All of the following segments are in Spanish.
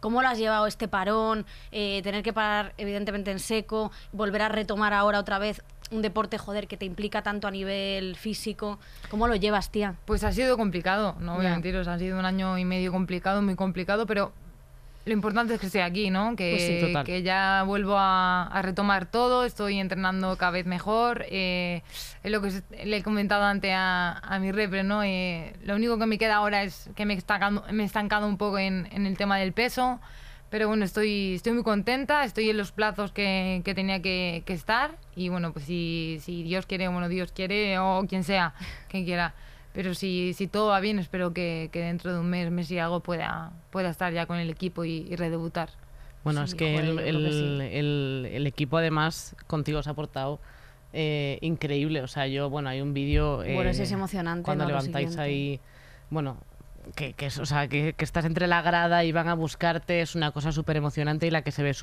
¿Cómo lo has llevado este parón? Tener que parar evidentemente en seco, volver a retomar ahora otra vez un deporte, joder, que te implica tanto a nivel físico. ¿Cómo lo llevas, tía? Pues ha sido complicado, no voy a mentiros, ha sido un año y medio complicado, muy complicado, pero lo importante es que estoy aquí, ¿no? Que, pues sí, que ya vuelvo a retomar todo, estoy entrenando cada vez mejor. Es lo que le he comentado antes a mi repre, ¿no? Lo único que me queda ahora es que me he estancado un poco en el tema del peso, pero bueno, estoy muy contenta, estoy en los plazos que tenía que estar y bueno, pues si Dios quiere, bueno, Dios quiere o quien sea, quien quiera. Pero si todo va bien, espero que dentro de un mes y algo pueda estar ya con el equipo y redebutar. Bueno, sí, es que, joder, el equipo además contigo se ha portado increíble. O sea, bueno, hay un vídeo... bueno, eso es emocionante. Cuando levantáis ahí... Bueno, que estás entre la grada y van a buscarte, es una cosa súper emocionante y la que se ve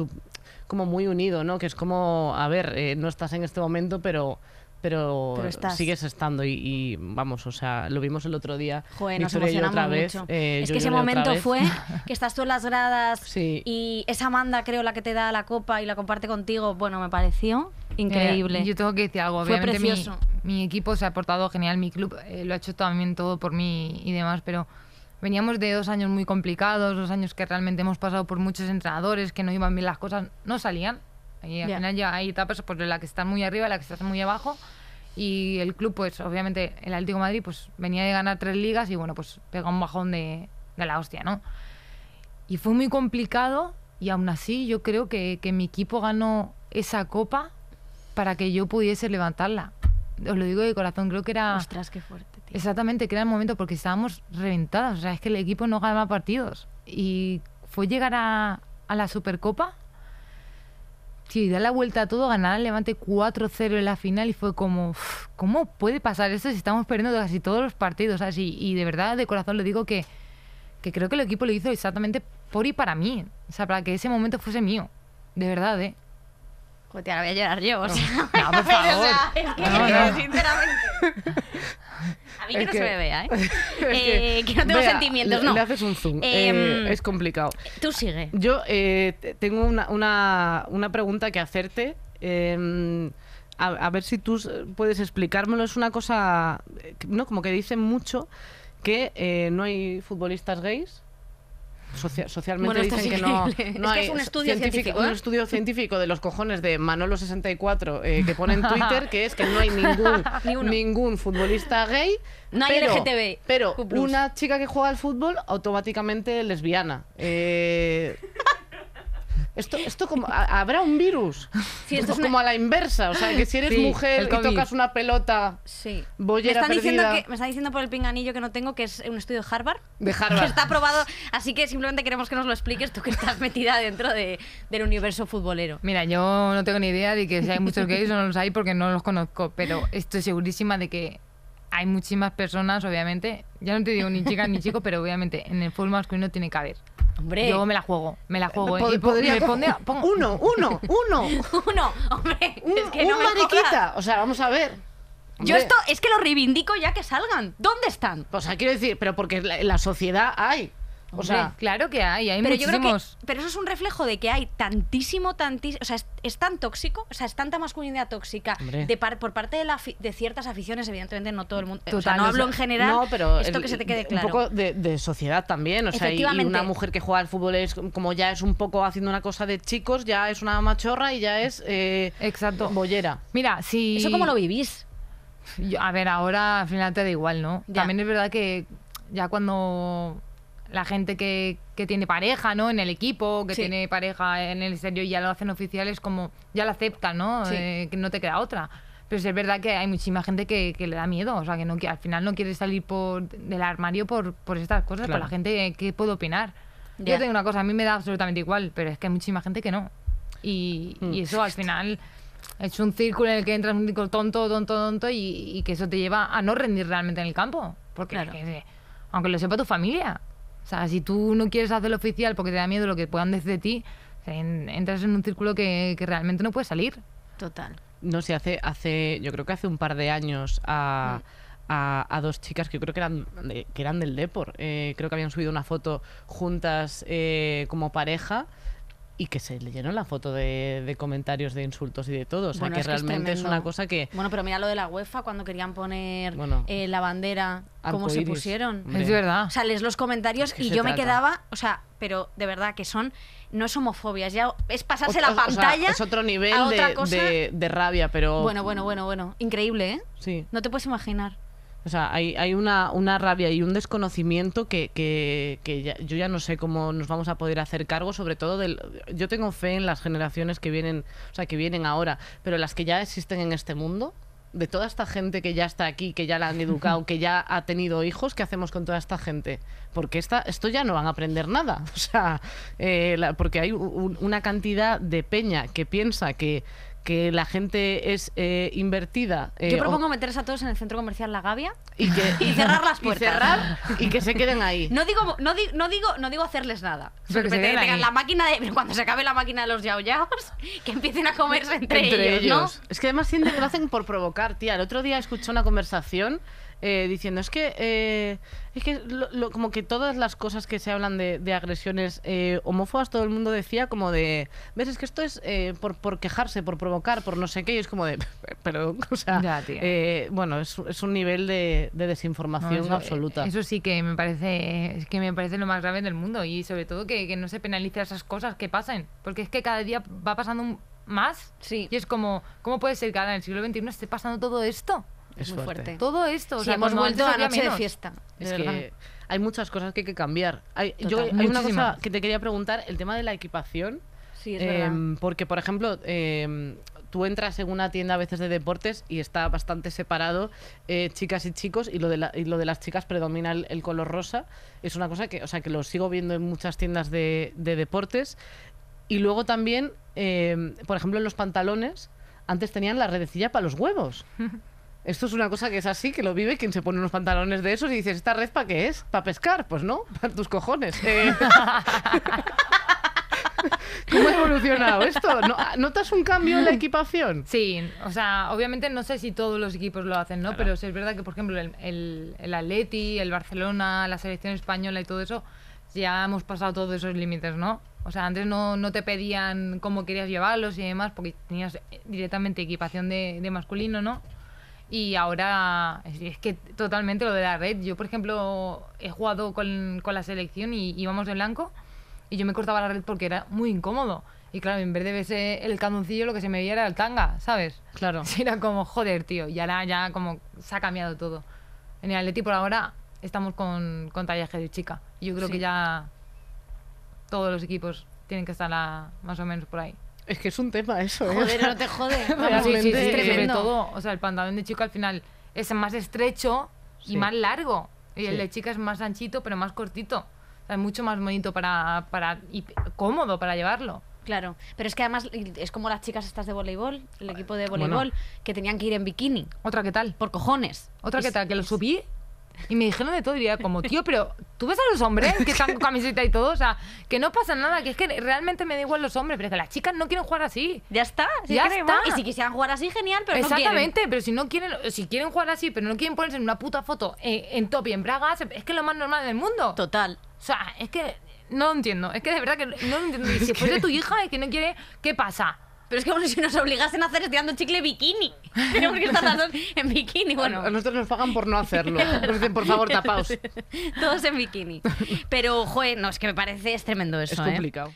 como muy unido, ¿no? Que es como, a ver, no estás en este momento, pero sigues estando y vamos, o sea, lo vimos el otro día. Joder, nos emocionamos otra vez, mucho. Es que ese momento fue que estás tú en las gradas sí. Y es Amanda, creo, la que te da la copa y la comparte contigo. Bueno, me pareció increíble. Yo tengo que decir algo. Obviamente fue precioso. Mi equipo se ha portado genial, mi club lo ha hecho también todo por mí y demás, pero veníamos de 2 años muy complicados, 2 años que realmente hemos pasado por muchos entrenadores, que no iban bien las cosas, no salían. Y al final ya hay etapas por la que están muy arriba, la que están muy abajo. Y el club, pues obviamente el Atlético de Madrid pues venía de ganar 3 ligas y bueno, pues pega un bajón de la hostia, ¿no? Y fue muy complicado y aún así yo creo que mi equipo ganó esa copa para que yo pudiese levantarla. Os lo digo de corazón, creo que era... Ostras, qué fuerte, tío. Exactamente, que era el momento porque estábamos reventadas. O sea, es que el equipo no ganaba partidos. Y fue llegar a la Supercopa... Sí, da la vuelta a todo, ganar al Levante 4-0 en la final y fue como, ¿cómo puede pasar esto si estamos perdiendo casi todos los partidos? ¿Sabes? Y de verdad, de corazón, le digo que creo que el equipo lo hizo exactamente por y para mí. O sea, para que ese momento fuese mío. De verdad, ¿eh? Joder, ahora voy a llorar yo. O sea, no, por favor. Pero, o sea, es que, no. Sinceramente... A mí que no se me vea, ¿eh? Que no tengo sentimientos, no. Le haces un zoom. Es complicado. Tú sigue. Yo tengo una pregunta que hacerte. A ver si tú puedes explicármelo. Es una cosa, no, como que dicen mucho que no hay futbolistas gays. Socialmente bueno, dicen que no hay. Es que es un estudio científico, ¿eh? Un estudio científico de los cojones de Manolo64 que pone en Twitter que es que no hay ningún futbolista gay. No hay LGTB. Pero una chica que juega al fútbol automáticamente lesbiana. Esto como habrá un virus. Sí, esto es como a la inversa, o sea, que si eres mujer y tocas una pelota, bollera perdida. Me están diciendo por el pinganillo que no tengo que es un estudio de Harvard. De Harvard. Que está aprobado, así que simplemente queremos que nos lo expliques tú que estás metida dentro del universo futbolero. Mira, yo no tengo ni idea de que si hay muchos gays o no los hay porque no los conozco, pero estoy segurísima de que hay muchísimas personas, obviamente. Ya no te digo ni chicas ni chicos, pero obviamente en el fútbol masculino tiene que haber. Hombre. Yo me la juego. Pongo uno, hombre. Es que no me mariquita. O sea, vamos a ver. Hombre. Yo esto es que lo reivindico ya que salgan. ¿Dónde están? O sea, quiero decir, pero porque la sociedad hay. O sea, hombre, claro que hay pero muchísimos. Yo creo que, pero eso es un reflejo de que hay tantísimo, o sea, es tan tóxico, o sea, es tanta masculinidad tóxica por parte de ciertas aficiones, evidentemente no todo el mundo, total, o sea, no hablo en general, no, pero esto que se te quede claro. Un poco de sociedad también, o sea, y una mujer que juega al fútbol es como ya es un poco haciendo una cosa de chicos, ya es una machorra y ya es exacto, bollera. Mira, si... ¿Eso cómo lo vivís? A ver, ahora al final te da igual, ¿no? Ya. También es verdad que ya cuando... La gente que tiene pareja, ¿no? En el equipo, que tiene pareja en el exterior y ya lo hacen oficiales, como ya lo aceptan, ¿no? Que no te queda otra. Pero sí es verdad que hay muchísima gente que le da miedo, o sea, que al final no quiere salir del armario por estas cosas, claro. Por la gente que puede opinar. Yeah. Yo tengo una cosa, a mí me da absolutamente igual, pero es que hay muchísima gente que no. Y eso al final es un círculo en el que entras un círculo tonto y que eso te lleva a no rendir realmente en el campo. Porque claro. Aunque lo sepa tu familia... O sea, si tú no quieres hacerlo oficial porque te da miedo lo que puedan decir de ti, entras en un círculo que realmente no puedes salir. Total. No sé, yo creo que hace un par de años a dos chicas que creo que eran del Depor. Creo que habían subido una foto juntas como pareja y que se leyeron la foto de comentarios, de insultos y de todo. O sea, bueno, que realmente es una cosa que... Bueno, pero mira lo de la UEFA, cuando querían poner la bandera, cómo se pusieron. Hombre. Es verdad. O sea, lees los comentarios y yo me quedaba... O sea, pero de verdad que son... No es homofobia, ya es pasarse la pantalla. O sea, es otro nivel a otra cosa. De rabia, pero... Bueno. Increíble, ¿eh? Sí. No te puedes imaginar. O sea, hay una rabia y un desconocimiento que yo ya no sé cómo nos vamos a poder hacer cargo, sobre todo del... Yo tengo fe en las generaciones que vienen, o sea, que vienen ahora, pero las que ya existen en este mundo, de toda esta gente que ya está aquí, que ya la han educado, que ya ha tenido hijos, ¿qué hacemos con toda esta gente? Porque esto ya no van a aprender nada. O sea, porque hay una cantidad de peña que piensa que la gente es invertida. Yo propongo meterles a todos en el centro comercial La Gavia y cerrar las puertas. Y que se queden ahí. No digo hacerles nada. Pero que tengan la máquina de... Cuando se acabe la máquina de los yaoyaos, que empiecen a comerse entre ellos, ¿no? Es que además siempre lo hacen por provocar, tía. El otro día escuché una conversación diciendo, es que como que todas las cosas que se hablan de agresiones homófobas, todo el mundo decía como de, ves, es que esto es por quejarse, por provocar, por no sé qué, y es como de, pero, o sea, ya, bueno, es un nivel de desinformación absoluta. Eso sí que me parece, es que me parece lo más grave del mundo, y sobre todo que no se penalice esas cosas que pasen, porque es que cada día va pasando más, sí. Y es como, ¿cómo puede ser que ahora en el siglo XXI esté pasando todo esto? Es muy fuerte. Todo esto, o sea, hemos vuelto a noche de fiesta. Es que hay muchas cosas que hay que cambiar. Hay una cosa que te quería preguntar, el tema de la equipación. Sí, es verdad. Porque, por ejemplo, tú entras en una tienda a veces de deportes y está bastante separado chicas y chicos, y lo de las chicas predomina el color rosa. Es una cosa que, o sea, que lo sigo viendo en muchas tiendas de deportes. Y luego también, por ejemplo, en los pantalones, antes tenían la redecilla para los huevos. Esto es una cosa que es así, que lo vive quien se pone unos pantalones de esos y dices, ¿esta red para qué es? ¿Para pescar? Pues no, para tus cojones. ¿Cómo ha evolucionado esto? ¿Notas un cambio en la equipación? Sí, o sea, obviamente no sé si todos los equipos lo hacen, ¿no? Claro. Pero sí, es verdad que, por ejemplo, el Atleti, el Barcelona, la selección española y todo eso, ya hemos pasado todos esos límites, ¿no? O sea, antes no te pedían cómo querías llevarlos y demás, porque tenías directamente equipación de masculino, ¿no? Y ahora es que totalmente lo de la red. Yo, por ejemplo, he jugado con la selección y íbamos de blanco y yo me cortaba la red porque era muy incómodo. Y claro, en vez de verse el calzoncillo, lo que se me veía era el tanga, ¿sabes? Claro. Era como, joder, tío. Y ahora ya como se ha cambiado todo. En el Atleti por ahora estamos con tallaje de chica. Yo creo que ya todos los equipos tienen que estar más o menos por ahí. Es que es un tema eso, ¿eh? Joder, no te jode. Sí, es tremendo. Sobre todo, o sea, el pantalón de chica al final es más estrecho y más largo. Y el de chica es más anchito, pero más cortito. O sea, es mucho más bonito y cómodo para llevarlo. Claro, pero es que además es como las chicas estas de voleibol, el equipo de voleibol, que tenían que ir en bikini. ¿Otra qué tal? Por cojones. ¿Otra qué tal? Que lo subí y me dijeron de todo, diría como, tío, pero tú ves a los hombres que están con camiseta y todo, o sea, que no pasa nada, que es que realmente me da igual los hombres, pero es que las chicas no quieren jugar así. Ya está, ya está. Y si quisieran jugar así, genial, pero no quieren. Exactamente, pero si quieren jugar así, pero no quieren ponerse en una puta foto en top y en bragas, es que es lo más normal del mundo. Total. O sea, es que no lo entiendo, es que de verdad que no lo entiendo. Si fuese tu hija, es que no quiere, ¿qué pasa? Pero es que bueno, si nos obligasen a hacer Estirando el Chicle bikini. Pero porque están las dos en bikini, bueno. A nosotros nos pagan por no hacerlo. Nos dicen, por favor, tapaos. Todos en bikini. Pero, joder, no, es que me parece, es tremendo eso, es complicado.